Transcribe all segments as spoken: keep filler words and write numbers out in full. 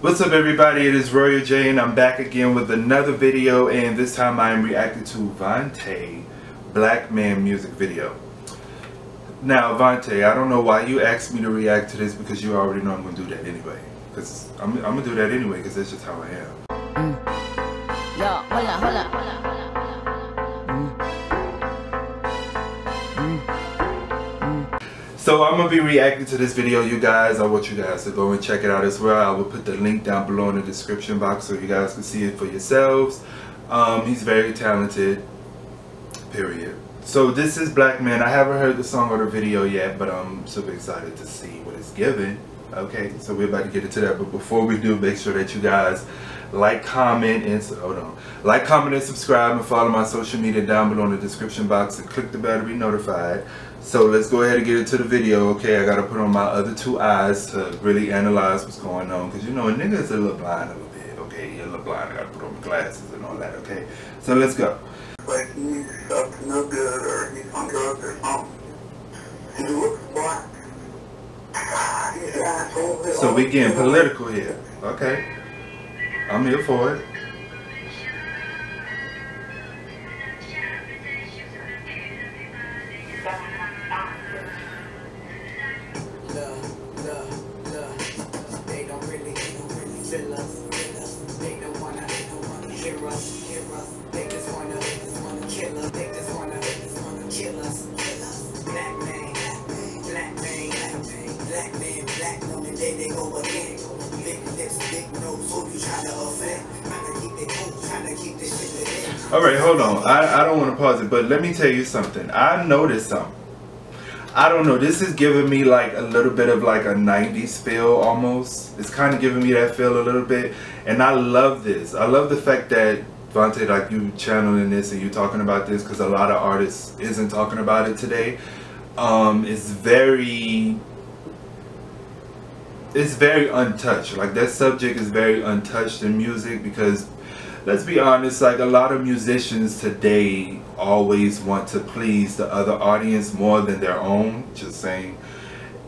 What's up everybody, it is Royal J and I'm back again with another video, and this time I am reacting to Vontae Black Man music video. Now Vontae, I don't know why you asked me to react to this because you already know I'm going to do that anyway. Because I'm, I'm going to do that anyway because that's just how I am. Mm. Yo, hold up, hold up, hold up, hold up. So I'm going to be reacting to this video, you guys. I want you guys to go and check it out as well. I will put the link down below in the description box so you guys can see it for yourselves. Um, he's very talented, period. So this is Black Man. I haven't heard the song or the video yet, but I'm super excited to see what it's given. Okay, so we're about to get into that. But before we do, make sure that you guys like, comment, and hold on. Like, comment, and subscribe, and follow my social media down below in the description box and click the bell to be notified. So let's go ahead and get into the video, okay? I gotta put on my other two eyes to really analyze what's going on, because you know a nigga is a little blind a little bit, okay? You're a little blind, I gotta put on my glasses and all that, okay? So let's go. Like, he's up to no good, or he's on drugs or something. He looks black. He's an asshole. So we getting political here, okay? I'm here for it. Alright, hold on. I, I don't want to pause it, but let me tell you something. I noticed something. I don't know. This is giving me like a little bit of like a nineties feel almost. It's kind of giving me that feel a little bit. And I love this. I love the fact that Vontae, like, you channeling this and you talking about this, because a lot of artists isn't talking about it today. Um, it's very... It's very untouched. Like, that subject is very untouched in music, because let's be honest, like, a lot of musicians today always want to please the other audience more than their own, just saying,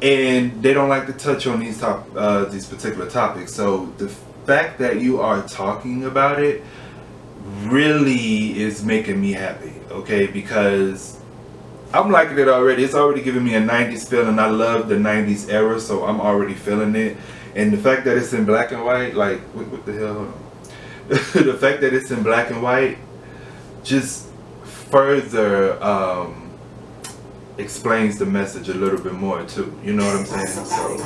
and they don't like to touch on these top uh, these particular topics. So the fact that you are talking about it really is making me happy, okay, because I'm liking it already. It's already giving me a nineties feel, and I love the nineties era, so I'm already feeling it. And the fact that it's in black and white, like, what, what the hell, hold on. The fact that it's in black and white just further um, explains the message a little bit more too, you know what I'm saying? So.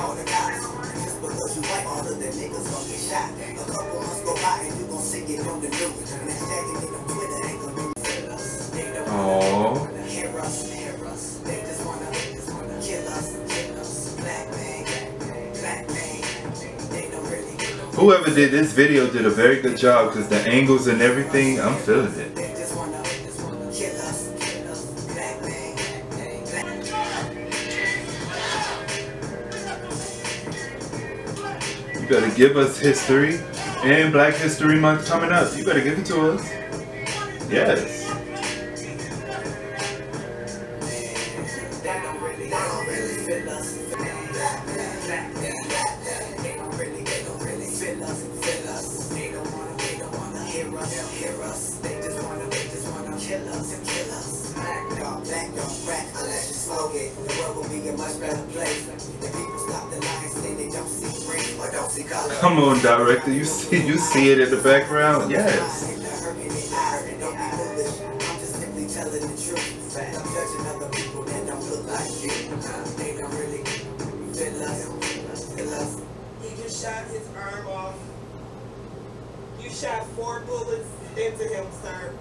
Aww. Whoever did this video did a very good job, because the angles and everything, I'm feeling it. You better give us history, and Black History Month coming up. You better give it to us. Yes. Come on, director, you see you see it in the background? Yes. He just shot his arm off. You shot four bullets into him, sir.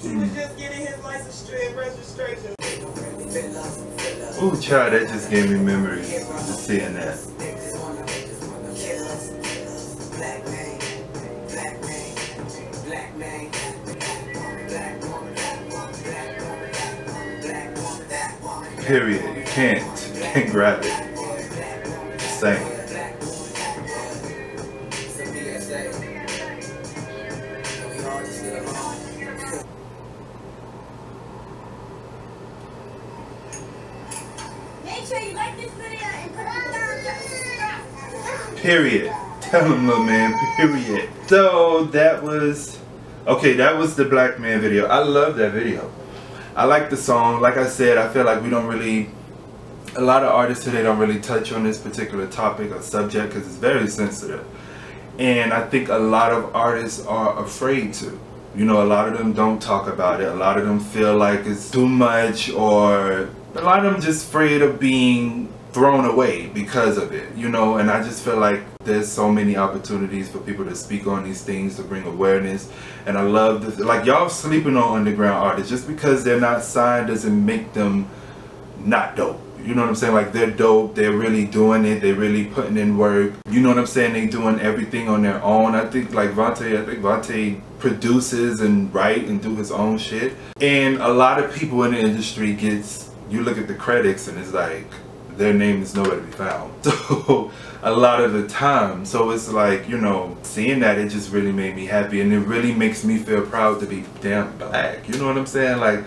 He was just getting his license and registration. Ooh, child, that just gave me memories just seeing that. Period. You can't. You can't grab it. Just saying. Period. telling little man, period. So that was, okay, that was the Black Man video. I love that video. I like the song. Like I said, I feel like we don't really, a lot of artists today don't really touch on this particular topic or subject because it's very sensitive. And I think a lot of artists are afraid to. You know, a lot of them don't talk about it. A lot of them feel like it's too much, or a lot of them just afraid of being thrown away because of it, you know. And I just feel like there's so many opportunities for people to speak on these things, to bring awareness. And I love this, like, y'all sleeping on underground artists. Just because they're not signed doesn't make them not dope, you know what I'm saying? Like, they're dope, they're really doing it, they're really putting in work, you know what I'm saying? They doing everything on their own. I think like Vontae, I think Vontae produces and write and do his own shit, and a lot of people in the industry gets, you look at the credits and it's like their name is nowhere to be found. So a lot of the time, so it's like, you know, seeing that, it just really made me happy, and it really makes me feel proud to be damn Black, you know what I'm saying? Like,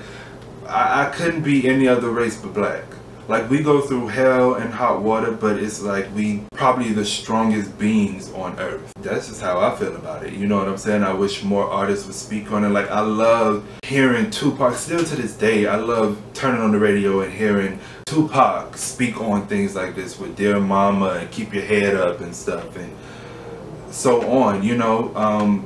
I, I couldn't be any other race but Black. Like, we go through hell and hot water, but it's like we probably the strongest beings on earth. That's just how I feel about it, you know what I'm saying? I wish more artists would speak on it. Like, I love hearing Tupac, still to this day, I love turning on the radio and hearing Tupac speak on things like this with Dear Mama and Keep Your Head Up and stuff and so on, you know. Um,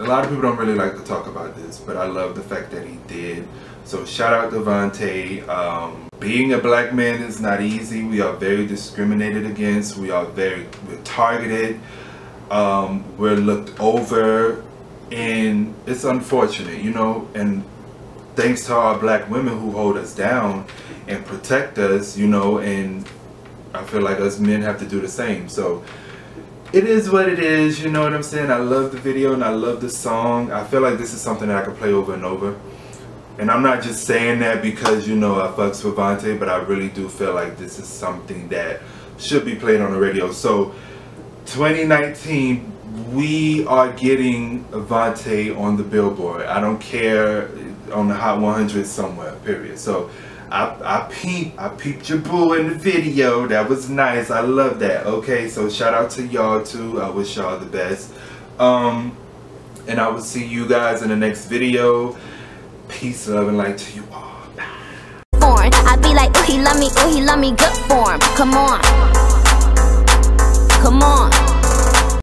a lot of people don't really like to talk about this, but I love the fact that he did. So shout out to Vontae. Um, being a Black man is not easy. We are very discriminated against. We are very we're targeted. Um, we're looked over, and it's unfortunate, you know. And thanks to our Black women who hold us down and protect us, you know. And I feel like us men have to do the same. So it is what it is, you know what I'm saying? I love the video and I love the song. I feel like this is something that I could play over and over. And I'm not just saying that because, you know, I fucks with Vontae, but I really do feel like this is something that should be played on the radio. So, twenty nineteen, we are getting Vontae on the Billboard. I don't care, on the Hot one hundred somewhere, period. So, I, I peeped, I peeped your boo in the video. That was nice. I love that. Okay, so shout out to y'all too. I wish y'all the best. Um, and I will see you guys in the next video. Peace, love, and light to you all. Born, I be like, oh, he love me, oh, he love me, good form. Come on. Come on.